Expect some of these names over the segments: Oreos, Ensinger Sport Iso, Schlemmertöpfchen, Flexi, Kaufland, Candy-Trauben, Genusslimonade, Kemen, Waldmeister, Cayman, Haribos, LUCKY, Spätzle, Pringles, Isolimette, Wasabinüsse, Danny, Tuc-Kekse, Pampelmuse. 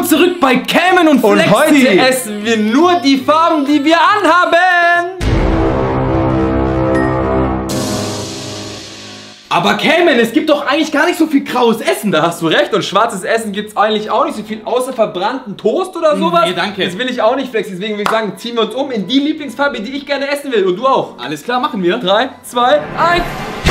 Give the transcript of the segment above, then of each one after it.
willkommen zurück bei Kemen und Flexi. Und heute essen wir nur die Farben, die wir anhaben. Aber Kemen, es gibt doch eigentlich gar nicht so viel graues Essen, da hast du recht. Und schwarzes Essen gibt es eigentlich auch nicht so viel, außer verbrannten Toast oder sowas. Nee, danke. Das will ich auch nicht, Flex. Deswegen würde ich sagen, ziehen wir uns um in die Lieblingsfarbe, die ich gerne essen will. Und du auch. Alles klar, machen wir. 3, 2, 1.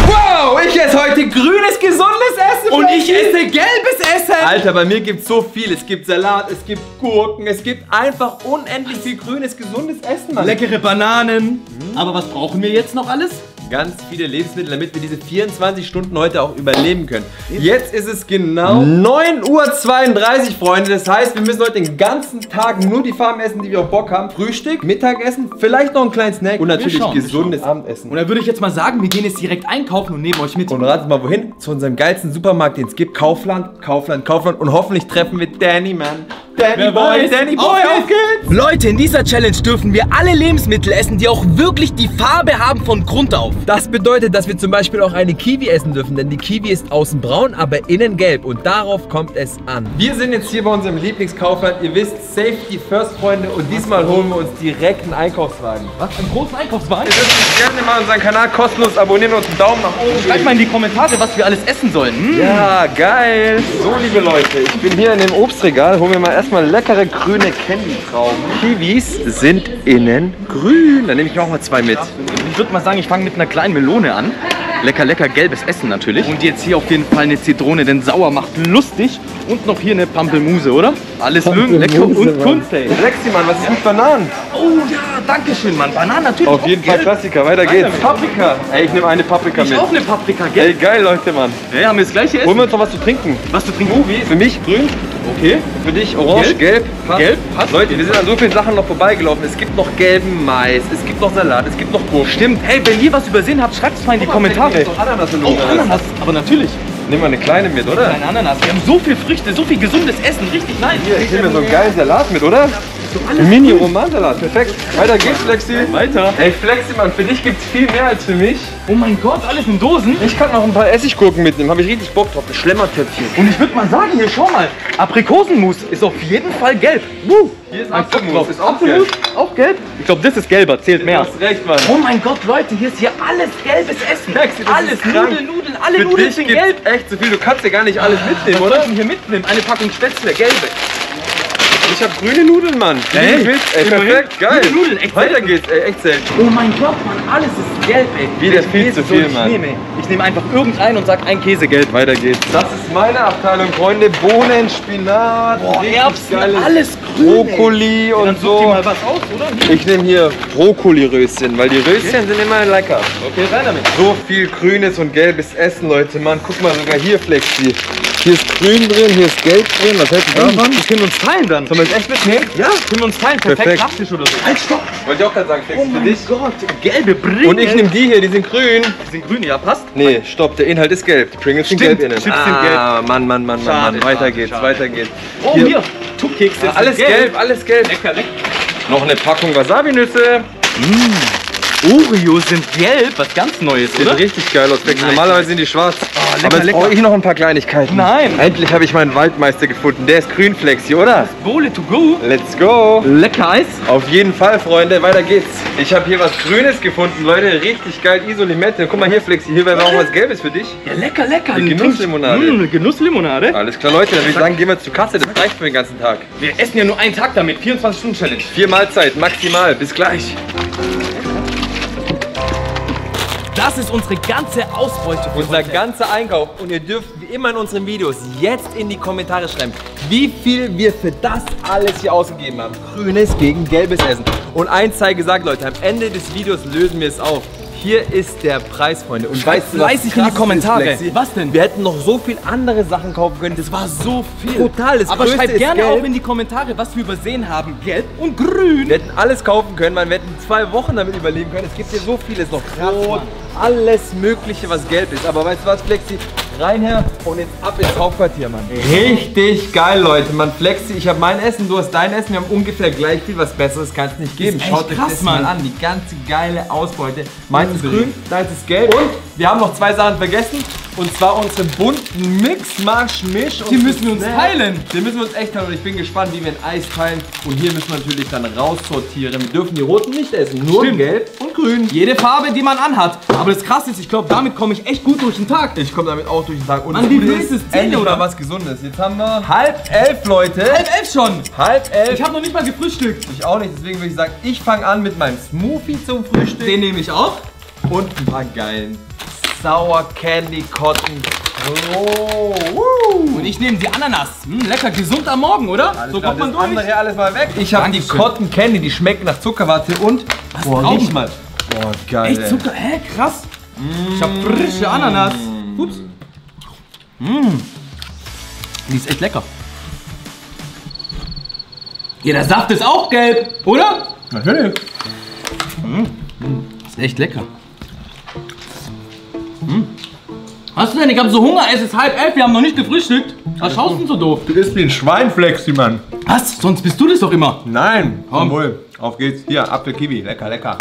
Wow, ich esse heute grünes, gesundes Essen. Und ich esse gelbes Essen. Alter, bei mir gibt es so viel. Es gibt Salat, es gibt Gurken, es gibt einfach unendlich viel grünes, gesundes Essen. Mann. Leckere Bananen. Aber was brauchen wir jetzt noch alles? Ganz viele Lebensmittel, damit wir diese 24 Stunden heute auch überleben können. Jetzt ist es genau 9:32 Uhr, Freunde. Das heißt, wir müssen heute den ganzen Tag nur die Farben essen, die wir auch Bock haben. Frühstück, Mittagessen, vielleicht noch einen kleinen Snack und natürlich gesundes Abendessen. Und da würde ich jetzt mal sagen, wir gehen jetzt direkt einkaufen und nehmen euch mit. Und ratet mal wohin? Zu unserem geilsten Supermarkt, den es gibt. Kaufland, Kaufland, Kaufland. Und hoffentlich treffen wir Danny, Mann. Danny Boy, Danny Boy, auf geht's! Leute, in dieser Challenge dürfen wir alle Lebensmittel essen, die auch wirklich die Farbe haben von Grund auf. Das bedeutet, dass wir zum Beispiel auch eine Kiwi essen dürfen, denn die Kiwi ist außen braun, aber innen gelb und darauf kommt es an. Wir sind jetzt hier bei unserem Lieblingskaufland. Ihr wisst, Safety First, Freunde, und diesmal holen wir uns direkt einen Einkaufswagen. Was? Einen großen Einkaufswagen? Ihr dürft uns gerne mal unseren Kanal kostenlos abonnieren und einen Daumen nach oben. Schreibt mal in die Kommentare, was wir alles essen sollen. Ja, geil! So, liebe Leute, ich bin hier in dem Obstregal. Holen wir mal erst mal leckere grüne Candy-Trauben. Kiwis sind innen grün. Dann nehme ich mir auch mal 2 mit. Ich würde mal sagen, ich fange mit einer kleinen Melone an. Lecker, lecker gelbes Essen natürlich. Und jetzt hier auf jeden Fall eine Zitrone, denn sauer macht lustig. Und noch hier eine Pampelmuse, oder? Alles Pampelmuse, lecker und Kunst, ey. Flexi, Mann, was ist mit Bananen? Oh ja, danke schön, Mann. Bananen natürlich. Auf jeden Fall gelb. Klassiker, weiter geht's. Paprika. Ey, ich nehme eine Paprika mit. Ich auch eine Paprika, gell? Ey, geil, Leute, Mann. Ja, haben wir das gleiche Essen? Holen wir uns noch was zu trinken. Was zu trinken? Wie? Für mich grün. Okay. Für dich orange, gelb, passt. Gelb, passt. Leute, wir sind an so vielen Sachen noch vorbeigelaufen. Es gibt noch gelben Mais, es gibt noch Salat, es gibt noch Gurken. Stimmt. Hey, wenn ihr was übersehen habt, schreibt es mal in die Kommentare. Hey. Ananas, oh, Ananas, aber natürlich. Nehmen wir eine kleine mit, oder? Eine Ananas. Wir haben so viel Früchte, so viel gesundes Essen. Richtig nice. Hier, ich nehme mir so einen geilen Salat mit, oder? Mini-Romansalat. Perfekt. Weiter geht's, Flexi. Weiter. Ey, Flexi, Mann, für dich gibt's viel mehr als für mich. Oh mein Gott, alles in Dosen. Ich kann noch ein paar Essiggurken mitnehmen. Habe ich richtig Bock drauf. Ein Schlemmertöpfchen. Und ich würde mal sagen, hier, schau mal. Aprikosenmus ist auf jeden Fall gelb. Hier ist Apfelmus. Ist auch gelb. Auch gelb? Ich glaube, das ist gelber. Zählt mehr. Du hast recht, Mann. Oh mein Gott, Leute, hier ist hier alles gelbes Essen. Flexi, das alles. Ist krank. Nudeln. Alle für Nudeln sind gelb. Echt so viel. Du kannst ja gar nicht alles mitnehmen, oder? Was soll ich denn hier mitnehmen? Eine Packung Spätzle, gelbe. Ich hab grüne Nudeln, Mann. Hey, ey, perfekt, geil. Grüne Nudeln, echt selten. Weiter geht's, ey, echt selten. Oh mein Gott, Mann, alles ist gelb, ey. Wieder viel zu viel, Mann. Ich nehme einfach irgendeinen und sag ein Käsegelb. Weiter geht's. Das ist meine Abteilung, Freunde. Bohnen, Spinat, Erbsen, alles grün, Brokkoli und dann so. Such dir mal was aus, oder? Ich nehme hier Brokkoli-Röschen, weil die Röschen sind immer lecker. Okay, rein damit. So viel grünes und gelbes Essen, Leute, Mann. Guck mal, sogar hier Flexi. Hier ist grün drin, hier ist gelb drin. Was hältst du davon? Das können wir uns teilen dann. Sollen wir das echt mitnehmen? Ja, können wir uns teilen. Perfekt. Praktisch oder so. Halt, stopp! Wollte ich auch gerade sagen, Flex, für dich. Oh mein Gott, gelbe Pringles. Und ich nehme die hier, die sind grün. Die sind grün, ja, passt? Nee, stopp, der Inhalt ist gelb. Die Pringles sind gelb innen. Chips sind gelb. Ah, Mann, schade, weiter geht's, weiter geht's. Oh, hier, Tuc-Kekse. Ja, alles gelb, alles gelb. Lecker, lecker. Noch eine Packung Wasabinüsse. Oreos sind gelb, was ganz Neues, oder? Sieht richtig geil aus. Normalerweise sind die schwarz. Oh, lecker, aber jetzt brauche ich noch ein paar Kleinigkeiten. Nein. Endlich habe ich meinen Waldmeister gefunden. Der ist grün, Flexi, oder? Das Bowle to go. Let's go. Lecker Eis. Auf jeden Fall, Freunde. Weiter geht's. Ich habe hier was Grünes gefunden, Leute. Richtig geil. Isolimette. Guck mal hier, Flexi. Hier wäre auch was Gelbes für dich. Ja, lecker, lecker. Eine Genusslimonade. Genusslimonade. Alles klar, Leute. Dann würde ich sagen, gehen wir zur Kasse. Das reicht für den ganzen Tag. Wir essen ja nur einen Tag damit. 24-Stunden-Challenge. 4 Mahlzeiten maximal. Bis gleich. Das ist unsere ganze Ausbeute. Unser ganzer Einkauf. Und ihr dürft wie immer in unseren Videos jetzt in die Kommentare schreiben, wie viel wir für das alles hier ausgegeben haben. Grünes gegen gelbes Essen. Und eins sei gesagt, Leute, am Ende des Videos lösen wir es auf. Hier ist der Preis, Freunde. Und weißt du, was in die Kommentare ist, was denn? Wir hätten noch so viel andere Sachen kaufen können. Das war so viel. Total. Aber schreibt gerne auch in die Kommentare, was wir übersehen haben. Gelb und grün. Wir hätten alles kaufen können. Man, wir hätten 2 Wochen damit überleben können. Es gibt hier so vieles noch. Krass, alles Mögliche, was gelb ist. Aber weißt du was, Flexi? Rein her und jetzt ab ins Hauptquartier, Mann. Richtig geil, Leute. Mann, Flexi, ich habe mein Essen, du hast dein Essen. Wir haben ungefähr gleich viel. Was Besseres kann es nicht geben. Schaut euch das mal an. Die ganze geile Ausbeute. Meins ist grün, deins ist gelb. Und wir haben noch 2 Sachen vergessen. Und zwar unseren bunten Mix-Marsch-Misch. Die müssen wir uns teilen. Den müssen wir uns echt teilen. Und ich bin gespannt, wie wir ein Eis teilen. Und hier müssen wir natürlich dann raussortieren. Wir dürfen die roten nicht essen. Nur gelb und grün. Jede Farbe, die man anhat. Aber das Krasse ist, ich glaube, damit komme ich echt gut durch den Tag. Ich komme damit auch durch den Tag. Und Mann, wie willst du es essen oder was Gesundes? Jetzt haben wir 10:30, Leute. 10:30 schon. 10:30. Ich habe noch nicht mal gefrühstückt. Ich auch nicht. Deswegen würde ich sagen, ich fange an mit meinem Smoothie zum Frühstück. Den nehme ich auch. Und ein paar geilen Sour Candy Cotton. Oh, und ich nehme die Ananas. Lecker, gesund am Morgen, oder? Alles so klar, kommt man durch. Andere alles mal weg. Ich habe die Cotton Candy, die schmecken nach Zuckerwatte und. Was? Boah, riech mal. Boah, geil. Echt Zucker? Hä, krass. Ich habe frische Ananas. Ups. Die ist echt lecker. Ja, der Saft ist auch gelb, oder? Natürlich. Ist echt lecker. Hast du denn? Ich hab so Hunger, es ist 10:30, wir haben noch nicht gefrühstückt. Was schaust du denn so doof? Du isst wie ein Schwein, Flexi, Mann. Was? Sonst bist du das doch immer. Nein, komm wohl. Auf geht's. Hier, Apfelkiwi. Lecker, lecker.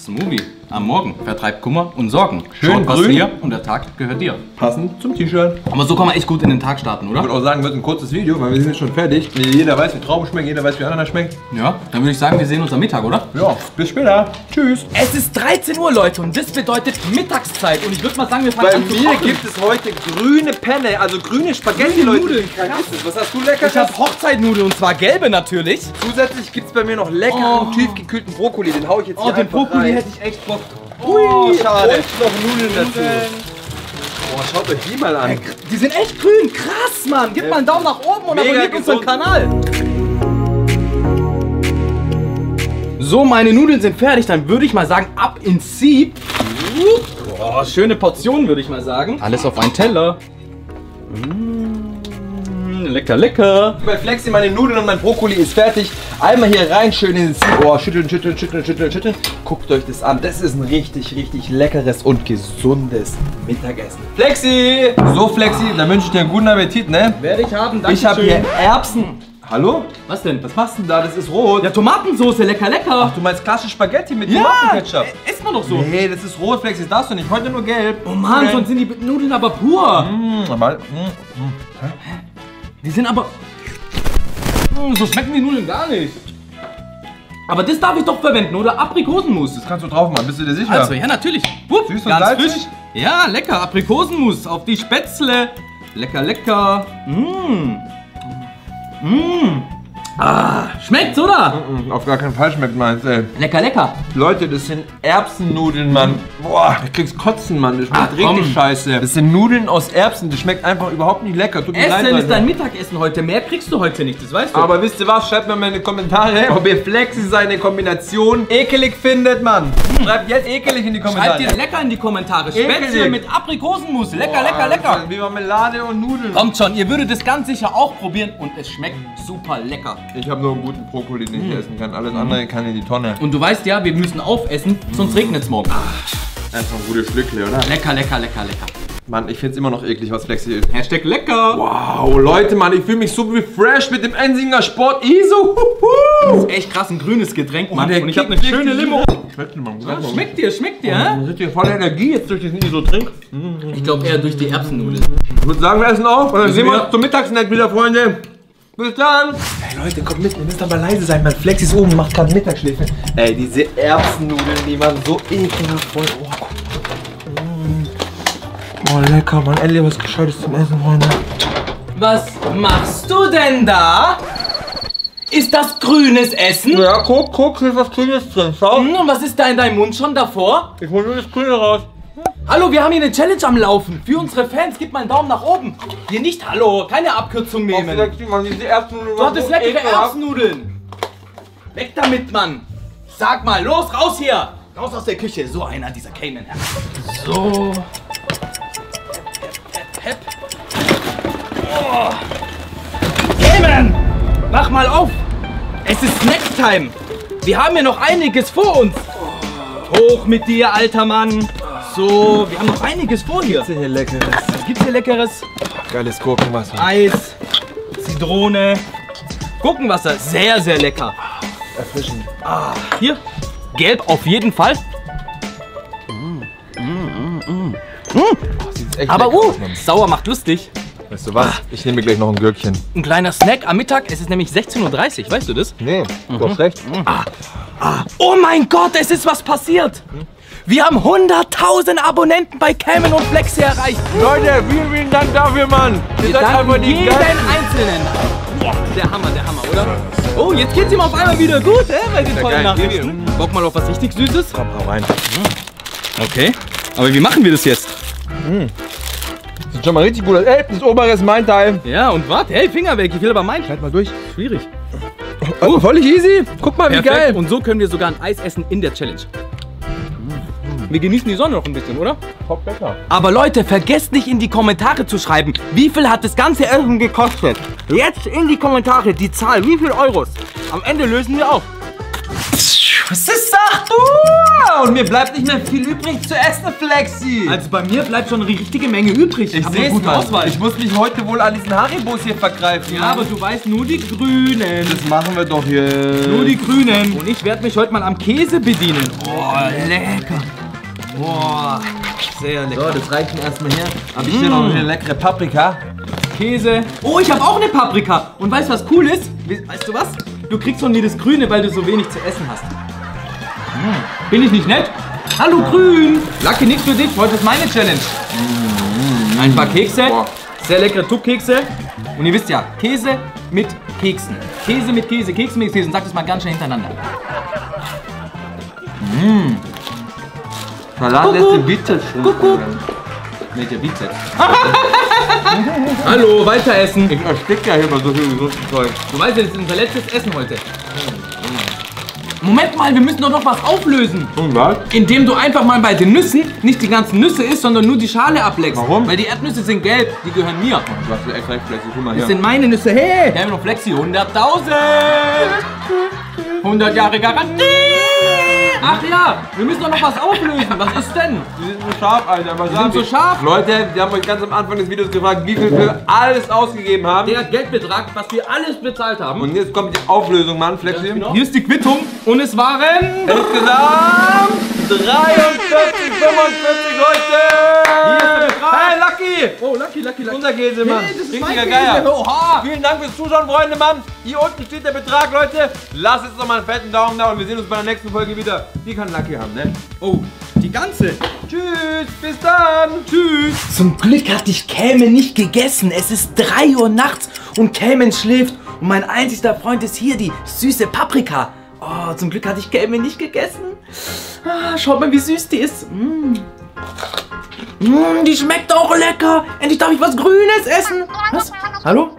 Smoothie am Morgen vertreibt Kummer und Sorgen. Schön grün hier und der Tag gehört dir. Passend zum T-Shirt. Aber so kann man echt gut in den Tag starten, oder? Ich würde auch sagen, wird ein kurzes Video, weil wir sind jetzt schon fertig. Jeder weiß, wie Trauben schmecken, jeder weiß, wie Ananas schmeckt. Ja, dann würde ich sagen, wir sehen uns am Mittag, oder? Ja, bis später. Tschüss. Es ist 13 Uhr, Leute, und das bedeutet Mittagszeit. Und ich würde mal sagen, wir fangen an zu kochen. Bei mir gibt es heute grüne Penne, also grüne Spaghetti, grüne Leute. Nudeln. Was hast du lecker? Ich habe Hochzeitnudeln, und zwar gelbe natürlich. Zusätzlich gibt es bei mir noch leckeren, tiefgekühlten Brokkoli. Den hau ich jetzt hier einfach rein. Hätte ich echt Bock. Oh, schade. Noch Nudeln dazu. Boah, schaut euch die mal an. Die sind echt grün. Krass, Mann. Gib mal einen Daumen nach oben und abonniert unseren Kanal. So, meine Nudeln sind fertig. Dann würde ich mal sagen, ab ins Sieb. Boah, schöne Portionen, würde ich mal sagen. Alles auf einen Teller. Lecker, lecker. Bei Flexi, meine Nudeln und mein Brokkoli ist fertig. Einmal hier rein, schön ins Ohr, schütteln, schütteln, schütteln, schütteln, schütteln. Guckt euch das an. Das ist ein richtig, richtig leckeres und gesundes Mittagessen. Flexi! So, Flexi, dann wünsche ich dir einen guten Appetit, ne? Werde ich haben, danke. Ich habe hier Erbsen. Hallo? Was denn? Was machst du denn da? Das ist rot. Ja, Tomatensoße, lecker, lecker. Ach, du meinst klassische Spaghetti mit Tomatenketchup? Ja, isst man doch so. Nee, das ist rot, Flexi, das darfst du nicht. Heute nur gelb. Oh Mann, sonst sind die Nudeln aber pur. Die sind aber... So schmecken die Nudeln gar nicht. Aber das darf ich doch verwenden, oder? Aprikosenmus. Das kannst du drauf machen, bist du dir sicher? Also, ja, natürlich. Wupp, süß und salzig. Frisch. Ja, lecker. Aprikosenmus auf die Spätzle. Lecker, lecker. Ah, schmeckt's, oder? Auf gar keinen Fall schmeckt meins, ey. Lecker, lecker. Leute, das sind Erbsennudeln, Mann. Boah, ich krieg's kotzen, Mann. Das schmeckt richtig scheiße. Das sind Nudeln aus Erbsen. Das schmeckt einfach überhaupt nicht lecker. Tut mir leid, Leute. Ist dein Mittagessen heute. Mehr kriegst du heute nicht, das weißt du. Aber wisst ihr was? Schreibt mir mal in die Kommentare, ob ihr Flexi seine Kombination ekelig findet, Mann. Schreibt jetzt ekelig in die Kommentare. Schreibt ihr lecker in die Kommentare. Spätzle mit Aprikosenmus. Lecker, lecker, lecker. Wie Marmelade und Nudeln. Kommt schon, ihr würdet das ganz sicher auch probieren und es schmeckt super lecker. Ich habe nur einen guten Brokkoli, den ich essen kann. Alles andere kann in die Tonne. Und du weißt ja, wir müssen aufessen, sonst regnet es morgen. Einfach ein gutes Schlückle, oder? Lecker, lecker, lecker, lecker. Mann, ich find's immer noch eklig, was Flexi ist. Hashtag lecker. Wow, Leute, Mann, ich fühle mich so refreshed mit dem Ensinger Sport Iso. Das ist echt krass, ein grünes Getränk, Mann. Und ich habe eine schöne Limo. Schmeckt dir, schmeckt dir, hä? Sitzt hier voller Energie jetzt durch das Iso-Trink. Ich glaube eher durch die Erbsennudeln. Ich würde sagen, wir essen auf und dann sehen wir uns zum Mittagsnack wieder, Freunde. Bis dann! Hey Leute, kommt mit, ihr müsst aber leise sein, man. Flexi ist oben, macht gerade Mittagsschläfe. Ey, diese Erbsennudeln, die waren so ekelhaft voll. Oh, guck mal. Oh, lecker, Mann. Endlich was Gescheites zum Essen, Freunde. Was machst du denn da? Ist das grünes Essen? Ja, guck, guck, hier ist was Grünes drin. Schau. Und was ist da in deinem Mund schon davor? Ich hol nur das Grüne raus. Hallo, wir haben hier eine Challenge am Laufen. Für unsere Fans, gib mal einen Daumen nach oben. Hier nicht, hallo, keine Abkürzung nehmen. Du hattest leckere Erbsennudeln. Weg damit, Mann. Sag mal, los, raus hier. Raus aus der Küche. So einer, dieser Cayman. So. Hep, hep, hep, hep. Oh. Cayman, mach mal auf. Es ist Snack-Time. Wir haben hier noch einiges vor uns. Hoch mit dir, alter Mann. So, wir haben noch einiges vor hier. Gibt's hier Leckeres? Was gibt's hier Leckeres? Geiles Gurkenwasser. Eis, Zitrone, Gurkenwasser, sehr, sehr lecker. Erfrischend. Ah, hier, gelb auf jeden Fall. ist echt lecker. Sauer macht lustig. Weißt du was? Ich nehme mir gleich noch ein Gürkchen. Ein kleiner Snack am Mittag. Es ist nämlich 16:30 Uhr. Weißt du das? Nee, du hast recht. Oh mein Gott, es ist was passiert. Wir haben 100.000 Abonnenten bei Kemen und Flexi erreicht. Leute, vielen Dank dafür, Mann. Wir danken einfach jeden Einzelnen. Der Hammer, oder? Oh, jetzt geht's ihm auf einmal wieder gut, hä? Bei den tollen Nachrichten. Bock mal auf was richtig Süßes. Komm, hau rein. Okay, aber wie machen wir das jetzt? Sieht schon mal richtig gut aus. Ey, das obere ist mein Teil. Ja, und warte, hey, Finger weg, ich will aber meinen. Schneid mal durch. Schwierig. Oh, völlig easy. Guck mal, wie geil. Und so können wir sogar ein Eis essen in der Challenge. Wir genießen die Sonne noch ein bisschen, oder? Top lecker. Aber Leute, vergesst nicht in die Kommentare zu schreiben, wie viel hat das ganze Essen gekostet. Jetzt in die Kommentare die Zahl, wie viel Euros. Am Ende lösen wir auf. Was ist das? Und mir bleibt nicht mehr viel übrig zu essen, Flexi. Also bei mir bleibt schon eine richtige Menge übrig. Ich sehe es Auswahl. Ich muss mich heute wohl an diesen Haribos hier vergreifen. Ja, aber du weißt, nur die Grünen. Das machen wir doch hier. Nur die Grünen. Und ich werde mich heute mal am Käse bedienen. Oh, lecker. Boah, sehr lecker. So, das reicht mir erstmal her. Habe ich hier noch eine leckere Paprika. Käse. Oh, ich habe auch eine Paprika. Und weißt du, was cool ist? Weißt du was? Du kriegst von mir das Grüne, weil du so wenig zu essen hast. Bin ich nicht nett? Hallo, Grün. Lucky, nichts für dich. Heute ist meine Challenge. Ein paar Kekse. Boah. Sehr leckere Tuc-Kekse. Und ihr wisst ja, Käse mit Keksen. Käse mit Käse, Kekse mit Käse. Und sagt das mal ganz schnell hintereinander. Salat lässt den Bizeps schrumpfen. Mit der Bizeps. Hallo, weiter essen. Ich erstick ja hier mal so viel gesunden Zeug. Du weißt ja, das ist unser letztes Essen heute. Moment mal, wir müssen doch noch was auflösen. Und was? Indem du einfach mal bei den Nüssen nicht die ganzen Nüsse isst, sondern nur die Schale ableckst. Warum? Weil die Erdnüsse sind gelb, die gehören mir. Du hast echt recht, Flexi, guck mal her. Das sind meine Nüsse, hey! Wir haben noch Flexi, 100.000! 100 Jahre Garantie! Ach ja, wir müssen doch noch was auflösen. Was ist denn? Die sind so scharf, Alter. Was sind so scharf? Leute, wir haben euch ganz am Anfang des Videos gefragt, wie viel wir alles ausgegeben haben. Der Geldbetrag, was wir alles bezahlt haben. Und jetzt kommt die Auflösung, Mann, Flexi. Genau. Hier ist die Quittung. Und es waren insgesamt 43, 45 Leute. Hier ist der Hey, Lucky. Oh, Lucky. Unser Käse, Mann. Hey, das ist richtiger Geier. Oha. Vielen Dank fürs Zuschauen, Freunde, Mann. Hier unten steht der Betrag, Leute. Lasst uns nochmal einen fetten Daumen da und wir sehen uns bei der nächsten Folge wieder. Die kann Lucky haben, ne? Oh, die ganze. Tschüss, bis dann. Tschüss. Zum Glück hatte ich Cayman nicht gegessen. Es ist 3 Uhr nachts und Cayman schläft. Und mein einzigster Freund ist hier, die süße Paprika. Oh, zum Glück hatte ich Cayman nicht gegessen. Ah, schaut mal, wie süß die ist. Die schmeckt auch lecker. Endlich darf ich was Grünes essen. Was? Hallo?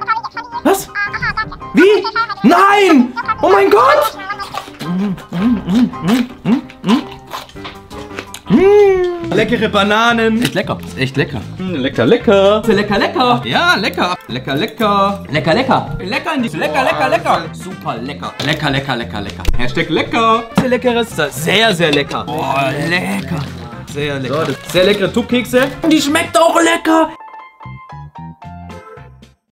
Was? Wie? Nein! Oh mein Gott! Leckere Bananen. Ist lecker. Ist echt lecker. Lecker. Ja, lecker. Lecker. Super lecker. Lecker. Hashtag lecker. Sehr leckeres. Sehr, sehr lecker. Oh, lecker. Sehr lecker. Sehr leckere Tuc-Kekse. Die schmeckt auch lecker.